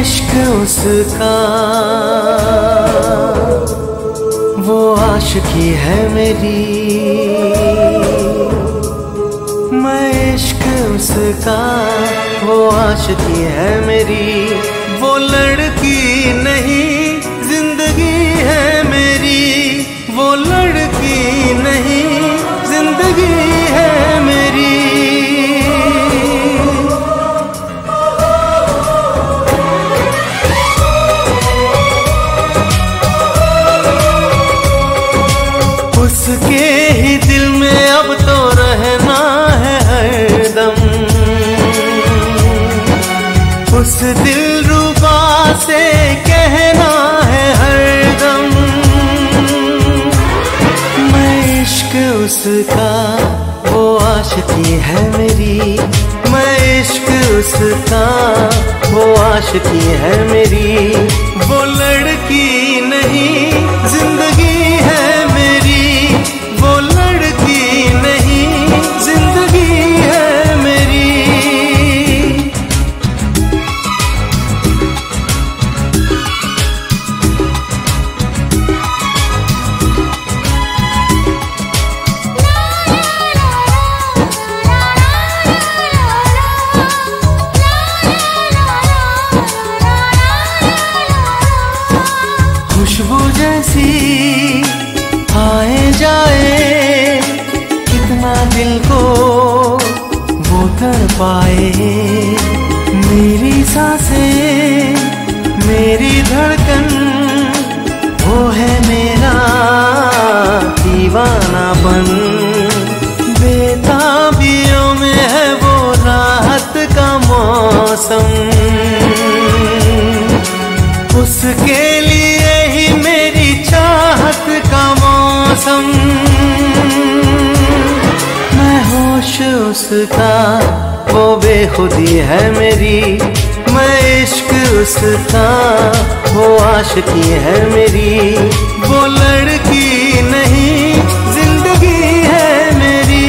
इश्क उसका वो आशिकी है मेरी, मैं इश्क उसका वो आशिकी है मेरी। वो लड़की नहीं जिंदगी है मेरी, वो लड़की नहीं जिंदगी है मेरी। उसके ही दिल में अब तो रहना है हरदम, उस दिल रुबा से कहना है हरदम, मैं इश्क उसका वो आशिकी है मेरी, मैं इश्क उसका वो आशिकी है मेरी। वो लड़की नहीं जिंदगी है मेरी, वो लड़की नहीं जिंदगी है मेरी। खुशबू जैसी आए जाए कितना दिल को वो तर पाए, मेरी सांसें मेरी धड़कन वो है मेरा दीवानापन। बेताबियों में है वो राहत का मौसम, उसके लिए ही मेरी चाहत का मौसम, मैं होश उसका वो बेखुदी है मेरी, मैं इश्क उसका वो आशिकी है मेरी। वो लड़की नहीं जिंदगी है मेरी।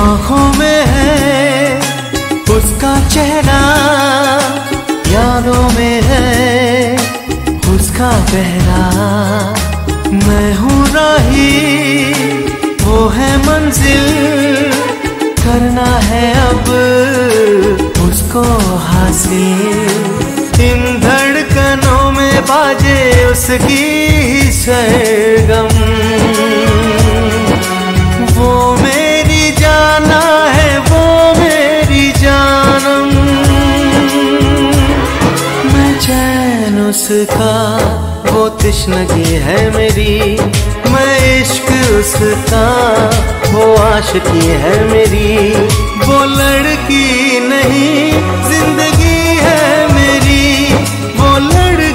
आँखों में है उसका चेहरा, यादों में है उसका पहरा, मैं हूँ राही वो है मंजिल, करना है अब उसको हासिल। इन धड़कनों में बाजे उसकी सरगम, वो जाना है वो मेरी जानम, मैं चैन उसका वो तृष्णगी है मेरी, मैं इश्क उसका वो आशिकी है मेरी। वो लड़की नहीं जिंदगी है मेरी, वो लड़की